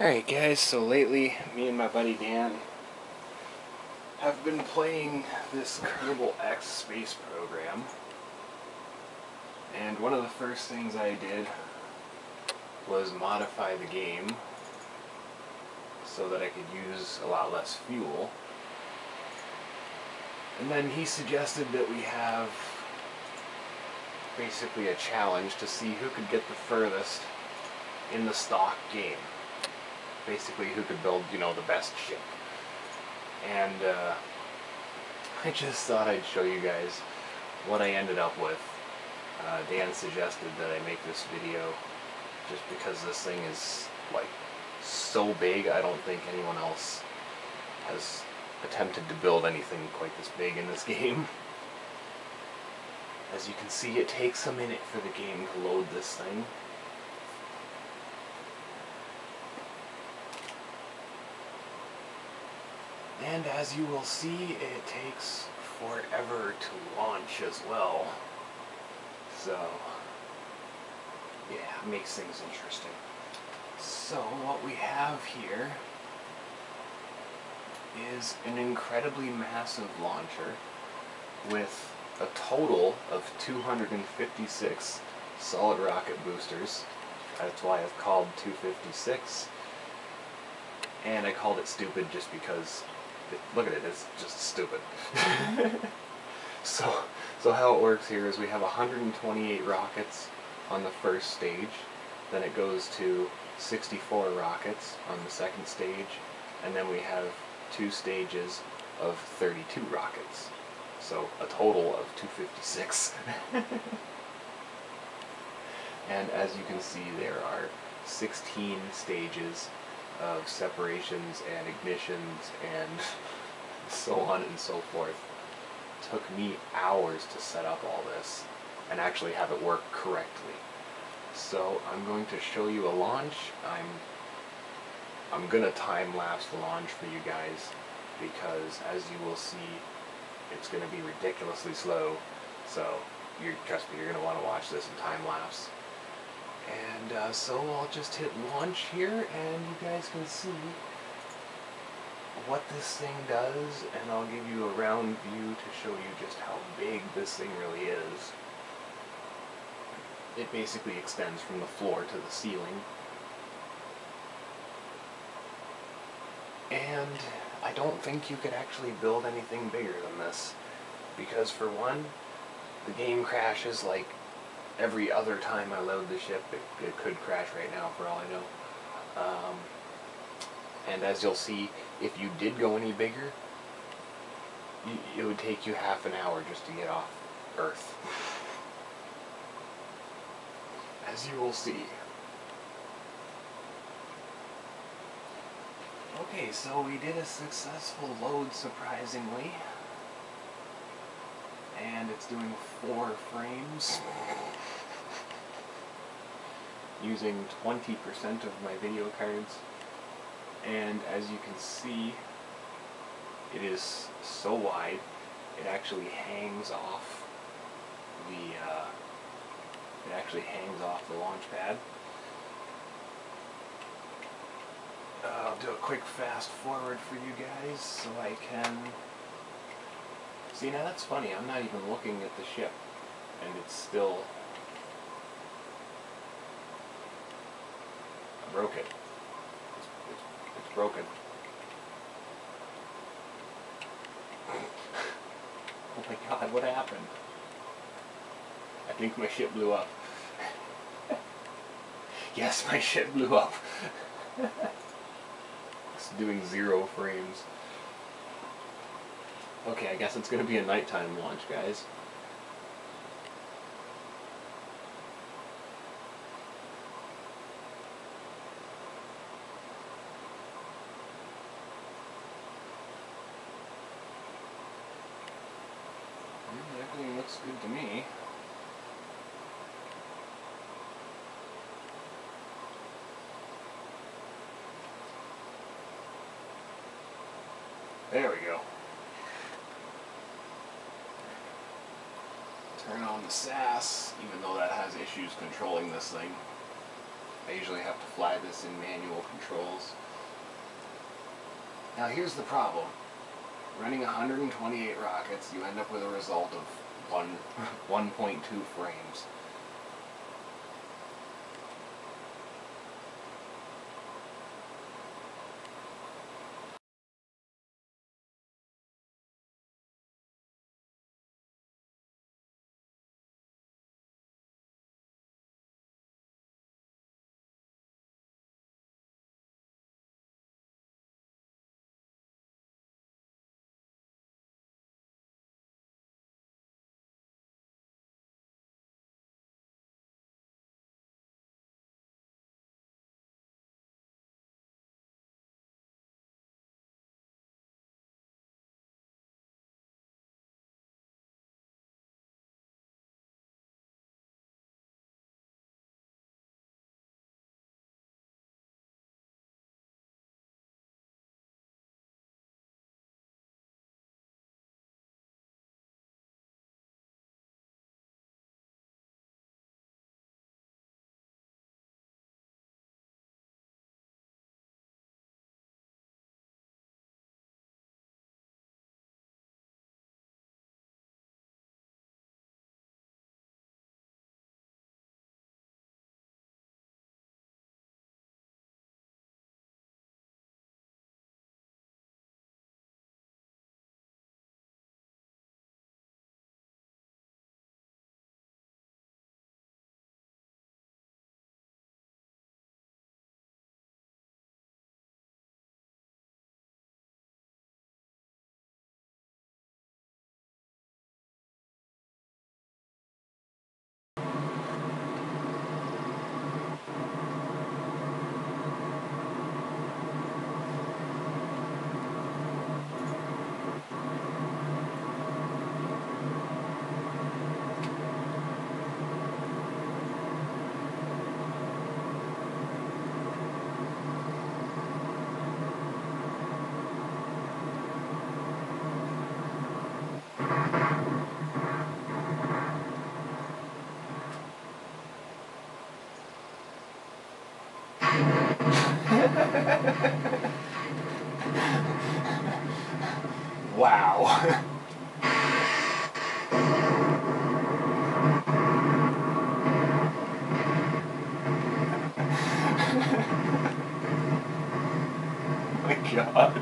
Alright guys, so lately me and my buddy Dan have been playing this Kerbal Space Program, and one of the first things I did was modify the game so that I could use a lot less fuel. And then he suggested that we have basically a challenge to see who could get the furthest in the stock game. Basically, who could build, you know, the best ship. And I just thought I'd show you guys what I ended up with. Dan suggested that I make this video just because this thing is, like, so big. I don't think anyone else has attempted to build anything quite this big in this game. As you can see, it takes a minute for the game to load this thing. And as you will see, it takes forever to launch as well. So, yeah, it makes things interesting. So, what we have here is an incredibly massive launcher with a total of 256 solid rocket boosters. That's why it's called 256. And I called it stupid just because... Look at it, it's just stupid. So how it works here is we have 128 rockets on the first stage, then it goes to 64 rockets on the second stage, and then we have two stages of 32 rockets. So a total of 256. And as you can see, there are 16 stages of separations and ignitions and so on and so forth. It took me hours to set up all this and actually have it work correctly. So I'm going to show you a launch. I'm gonna time lapse the launch for you guys because, as you will see, it's gonna be ridiculously slow. So trust me, you're gonna want to watch this in time lapse. And so I'll just hit launch here, and you guys can see what this thing does, and I'll give you a round view to show you just how big this thing really is. It basically extends from the floor to the ceiling. And I don't think you could actually build anything bigger than this, because for one, the game crashes like every other time I load the ship. It could crash right now for all I know. And as you'll see, if you did go any bigger, it would take you half an hour just to get off Earth. As you will see. Okay, so we did a successful load, surprisingly. And it's doing 4 frames using 20% of my video cards, and as you can see, it is so wide it actually hangs off the launch pad. I'll do a quick fast forward for you guys so I can. See, now that's funny, I'm not even looking at the ship, and it's still... I broke it. It's broken. Oh my god, what happened? I think my ship blew up. Yes, my ship blew up. It's doing 0 frames. Okay, I guess it's going to be a nighttime launch, guys. Everything looks good to me. There we go. Turn on the SAS, even though that has issues controlling this thing. I usually have to fly this in manual controls. Now here's the problem. Running 128 rockets, you end up with a result of 1.2 frames. Wow. My God.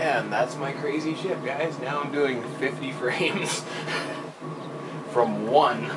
And that's my crazy ship, guys. Now I'm doing 50 frames from one.